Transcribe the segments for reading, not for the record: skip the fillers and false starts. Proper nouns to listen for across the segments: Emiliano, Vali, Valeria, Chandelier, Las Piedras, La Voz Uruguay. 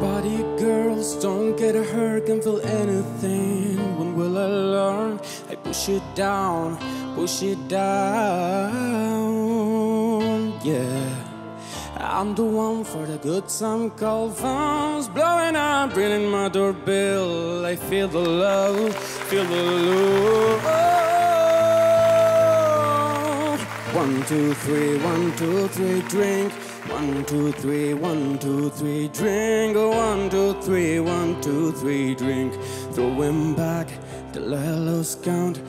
Body girls, don't get hurt, can't feel anything. When will I learn? I push it down, push it down. Yeah, I'm the one for the good time. Call phones blowing up, ringing my doorbell. I feel the love, feel the love. 1, 2, 3, 1, 2, 3, drink. 1, 2, 3, 1, 2, 3, drink. 1, 2, 3, 1, 2, 3, drink. Throwing back the last count.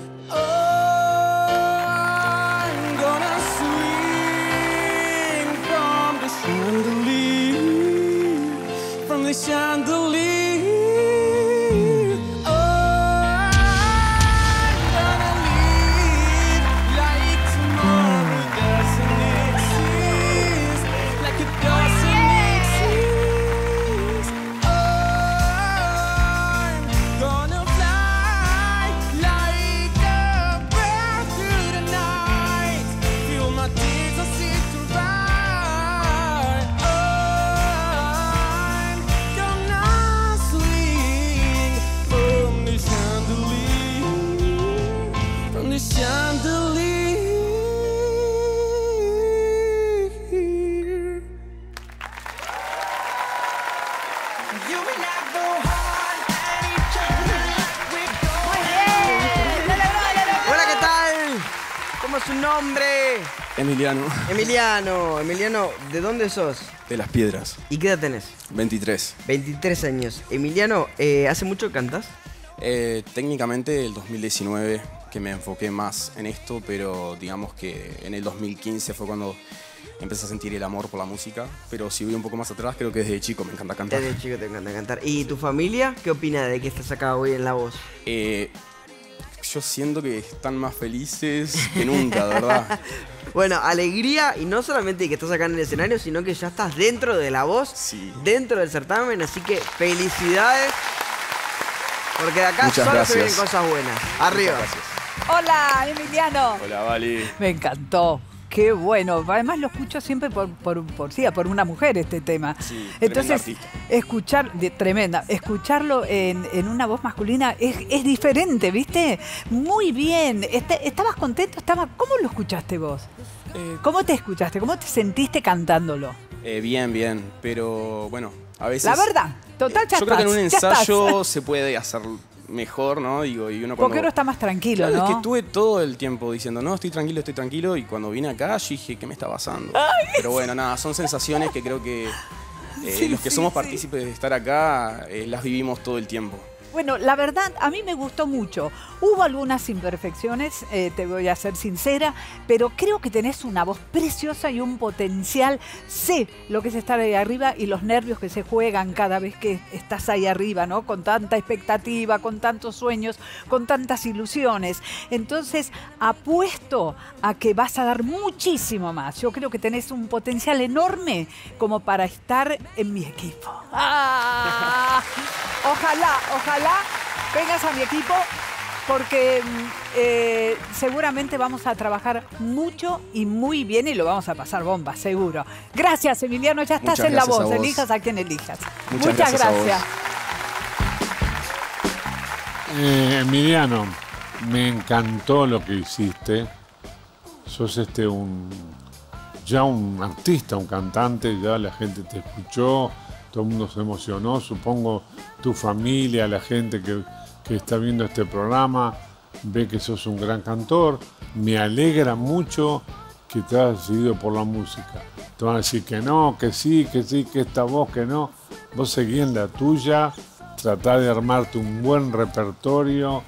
Chandelier, from the chandelier. Oh, I'm gonna leave like tomorrow doesn't exist, like it doesn't exist. Oh, I'm gonna fly like a bird through the night. Feel my tears, I see through. Chandelier. You will not go on any chance. Hola, ¿qué tal? ¿Cómo es su nombre? Emiliano. Emiliano, ¿de dónde sos? De Las Piedras. ¿Y qué edad tenés? 23. 23 años. Emiliano, ¿hace mucho que cantás? Técnicamente el 2019 que me enfoqué más en esto, pero digamos que en el 2015 fue cuando empecé a sentir el amor por la música, pero si voy un poco más atrás creo que desde chico me encanta cantar. Desde chico te encanta cantar. ¿Y tu familia qué opina de que estás acá hoy en La Voz? Yo siento que están más felices que nunca, de verdad. Bueno, alegría, y no solamente que estás acá en el escenario, sino que ya estás dentro de La Voz, sí, dentro del certamen, así que felicidades. Porque de acá muchas solo gracias. Se vienen cosas buenas. Arriba. Hola, Emiliano. Hola, Vali. Me encantó. Qué bueno. Además lo escucho siempre por una mujer este tema. Sí, entonces, escucharlo en una voz masculina es diferente, ¿viste? Muy bien. ¿Estabas contento? ¿Cómo lo escuchaste vos? ¿Cómo te escuchaste? ¿Cómo te sentiste cantándolo? Bien, bien. Pero bueno, a veces... La verdad. Total, yo creo que en un ensayo se puede hacer mejor, ¿no? Digo, y uno cuando... Porque uno está más tranquilo, claro, ¿no? Es que estuve todo el tiempo diciendo, no, estoy tranquilo, y cuando vine acá yo dije, ¿qué me está pasando? Ay, pero bueno, nada, son sensaciones que creo que los que somos partícipes de estar acá las vivimos todo el tiempo. Bueno, la verdad, a mí me gustó mucho. Hubo algunas imperfecciones, te voy a ser sincera, pero creo que tenés una voz preciosa y un potencial. Sé lo que es estar ahí arriba y los nervios que se juegan cada vez que estás ahí arriba, ¿no? Con tanta expectativa, con tantos sueños, con tantas ilusiones. Entonces, apuesto a que vas a dar muchísimo más. Yo creo que tenés un potencial enorme como para estar en mi equipo. ¡Ah! Ojalá vengas a mi equipo porque seguramente vamos a trabajar mucho y muy bien y lo vamos a pasar bomba, seguro. Gracias, Emiliano, ya estás en La Voz, elijas a quien elijas. Muchas gracias. Emiliano, me encantó lo que hiciste. Sos ya un artista, un cantante, ya la gente te escuchó. Todo el mundo se emocionó, supongo tu familia, la gente que está viendo este programa, ve que sos un gran cantor. Me alegra mucho que te hayas decidido por la música. Te van a decir que no, que sí, que sí, que esta voz, que no. Vos seguí en la tuya, tratá de armarte un buen repertorio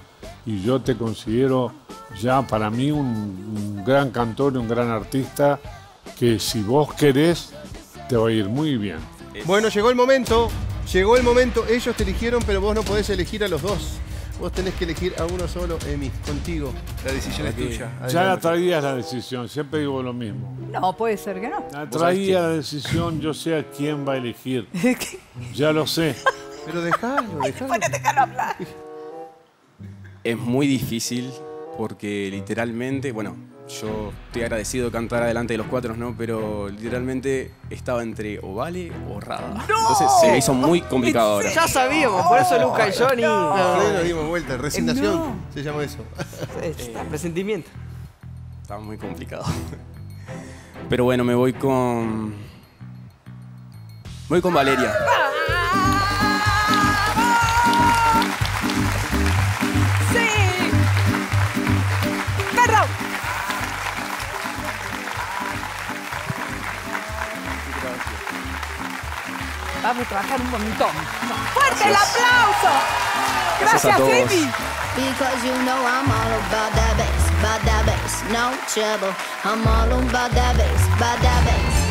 y yo te considero ya para mí un gran cantor y un gran artista que si vos querés te va a ir muy bien. Bueno, llegó el momento, ellos te eligieron, pero vos no podés elegir a los dos. Vos tenés que elegir a uno solo, Emi, contigo. La decisión es tuya. Adelante. Ya la traías la decisión, siempre digo lo mismo. No, puede ser que no. La traía la decisión, yo sé a quién va a elegir. Ya lo sé. Pero dejalo. Bueno, déjalo hablar. Es muy difícil porque literalmente, bueno, Yo estoy agradecido de cantar adelante de los cuatro, ¿no? Pero literalmente estaba entre o Vale o Rada. ¡No! Entonces se me hizo muy complicado ahora. Ya sabíamos, por eso Luca y Johnny. No, nos dimos vuelta. Resignación se llama eso. Presentimiento. Estaba muy complicado. Pero bueno, me voy con... Voy con Valeria. Vamos a trabajar un montón. ¡Fuerte el aplauso! ¡Gracias, a todos. Baby! Because you know I'm all about that bass, no trouble. I'm all about that bass,